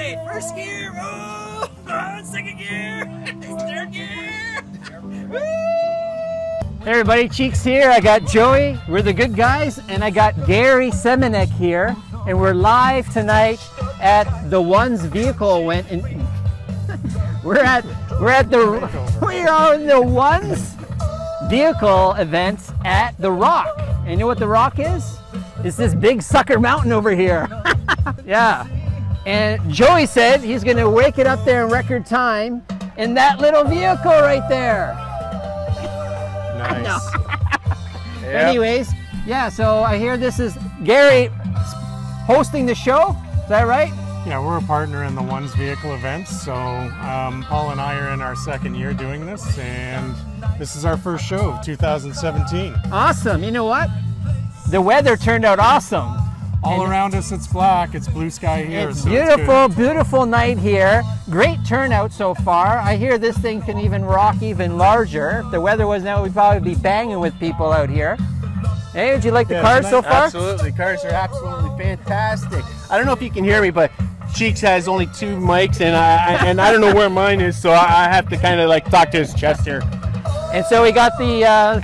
state. First gear, oh, second gear, third gear. Hey everybody, Cheeks here. I got Joey, we're the good guys, and I got Gary Semeniuk here, and we're live tonight at the Ones Vehicle Event. We are in the Ones Vehicle Events at The Rock. And you know what The Rock is? It's this big sucker mountain over here. Yeah. And Joey said he's going to wake it up there in record time in that little vehicle right there. Nice. Yep. Anyways, yeah, so I hear this is Gary hosting the show. Is that right? Yeah, we're a partner in the Ones Vehicle Events. So Paul and I are in our second year doing this, and this is our first show of 2017. Awesome. You know what? The weather turned out awesome. All around us it's black, it's blue sky here. It's beautiful, beautiful night here. Great turnout so far. I hear this thing can even rock even larger. If the weather was now, we'd probably be banging with people out here. Hey, would you like the cars so far? Absolutely, cars are absolutely fantastic. I don't know if you can hear me, but Cheeks has only two mics and I don't know where mine is, so I have to kind of like talk to his chest here. And so we got the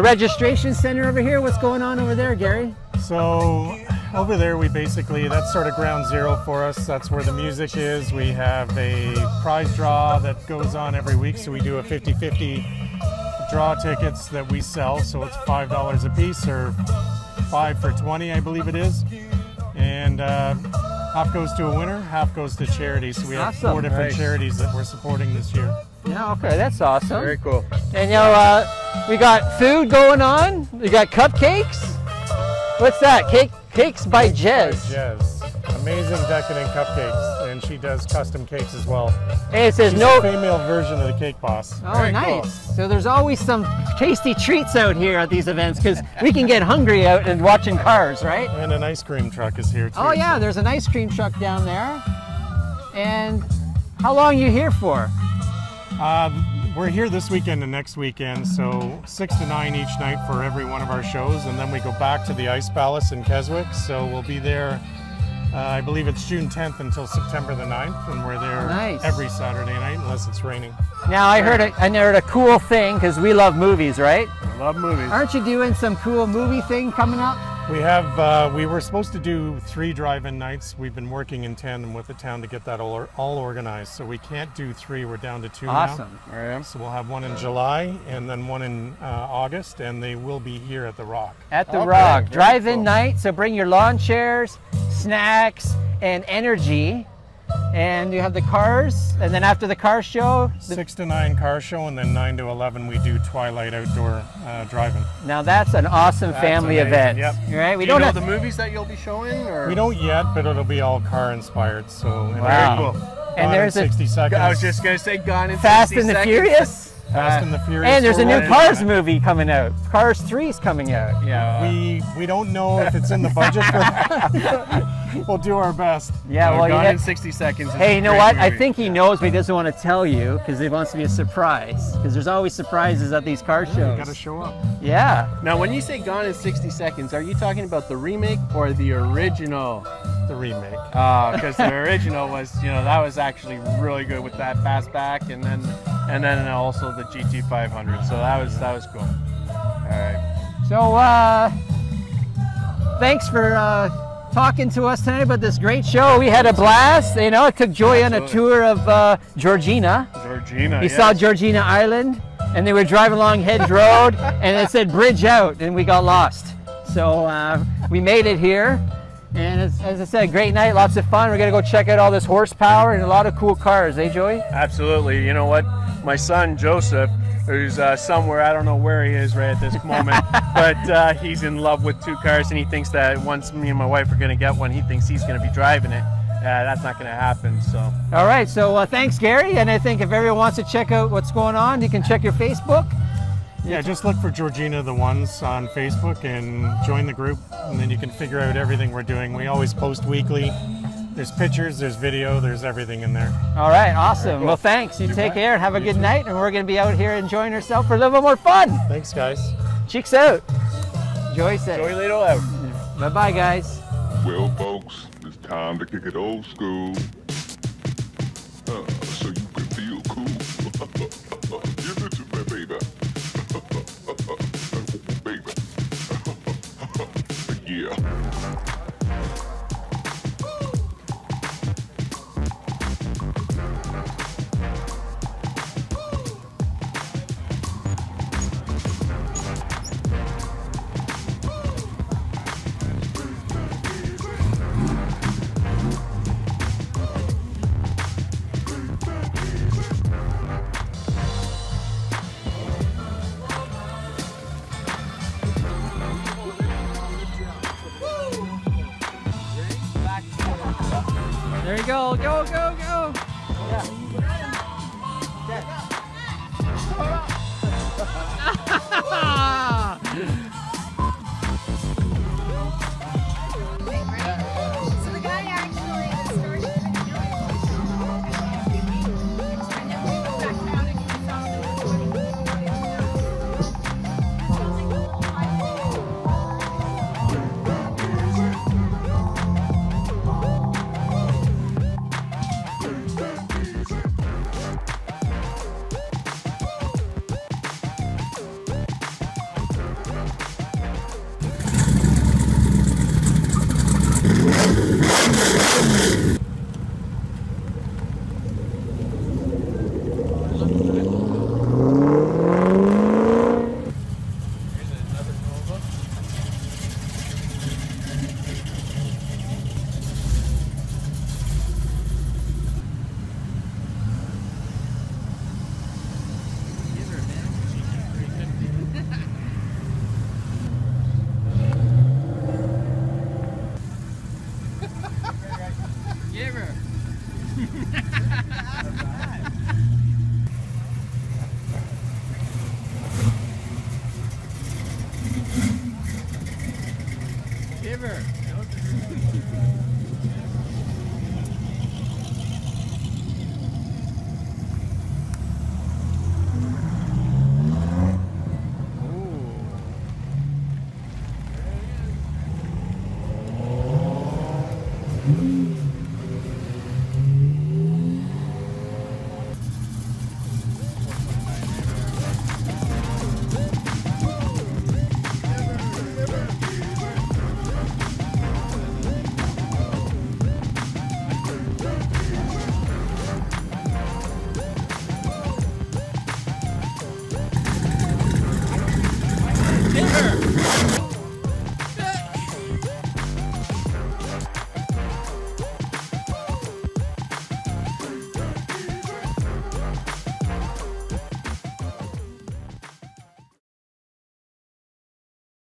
registration center over here. What's going on over there, Gary? So over there we basically, that's sort of ground zero for us. That's where the music is. We have a prize draw that goes on every week. So we do a 50-50 draw tickets that we sell. So it's $5 a piece or 5 for $20, I believe it is. And half goes to a winner, half goes to charity. So we have awesome. Four different nice. Charities that we're supporting this year. Yeah, okay, that's awesome. Very cool. And you know, we got food going on. We got cupcakes. What's that? Cakes by Jez. Amazing decadent cupcakes, and she does custom cakes as well. And it says a female version of the Cake Boss. Oh, very nice. Cool. So there's always some tasty treats out here at these events because we can get hungry out and watching cars, right? And an ice cream truck is here too. Oh yeah, there's an ice cream truck down there. And how long are you here for? We're here this weekend and next weekend, so 6 to 9 each night for every one of our shows, and then we go back to the Ice Palace in Keswick. So we'll be there, I believe it's June 10th until September the 9th, and we're there every Saturday night unless it's raining. Now I heard a cool thing because we love movies, right? We love movies. Aren't you doing some cool movie thing coming up? We have, we were supposed to do 3 drive-in nights. We've been working in tandem with the town to get that all organized. So we can't do 3, we're down to 2 awesome. Now. Awesome. So we'll have one in July and then one in August, and they will be here at The Rock. At The Rock, drive-in night. So bring your lawn chairs, snacks, and energy. And you have the cars, and then after the car show? 6 to 9 car show, and then 9 to 11 we do Twilight Outdoor Driving. Now that's an awesome family event. Yep. Right? We do you know the movies that you'll be showing? Or? We don't yet, but it'll be all car inspired. So wow. Very cool. And there's in 60 seconds. I was just going to say Gone in Fast 60 and the seconds. Furious? Fast and the Furious. And there's a new Cars movie coming out. Cars 3 is coming out. Yeah. We don't know if it's in the budget. We'll do our best. Yeah. Well, Gone in 60 Seconds. Hey, you know what? Movie. I think he knows, but he doesn't want to tell you because he wants to be a surprise. Because there's always surprises at these car shows. You gotta show up. Yeah. Now, when you say Gone in 60 Seconds, are you talking about the remake or the original? The remake. Because the original was, you know, that was actually really good with that fastback, and then also the GT500. So that was cool. All right. So thanks for talking to us tonight about this great show. We had a blast. You know, I took Joey on a tour of Georgina. He saw Georgina Island, and they were driving along Hedge Road, and it said bridge out, and we got lost. So we made it here. And as I said, great night, lots of fun. We're going to go check out all this horsepower and a lot of cool cars, eh, Joey? Absolutely. You know what? My son, Joseph, who's somewhere, I don't know where he is right at this moment, but he's in love with 2 cars, and he thinks that once me and my wife are going to get one, he thinks he's going to be driving it. That's not going to happen, so. All right, so thanks, Gary. And I think if everyone wants to check out what's going on, you can check your Facebook. Yeah, just look for Georgina the Ones on Facebook and join the group, and then you can figure out everything we're doing. We always post weekly. There's pictures, there's video, there's everything in there. All right, awesome. All right, cool. Well, thanks. You take care and have a good night, and we're going to be out here enjoying ourselves for a little bit more fun. Thanks, guys. Cheeks out. Joy said. Joy Ladle out. Bye-bye, guys. Well, folks, it's time to kick it old school. so you can feel cool. Give it to me, baby. Baby. Yeah. There you go, go, go, go! Yeah. Yeah. So the guy actually started Gamer.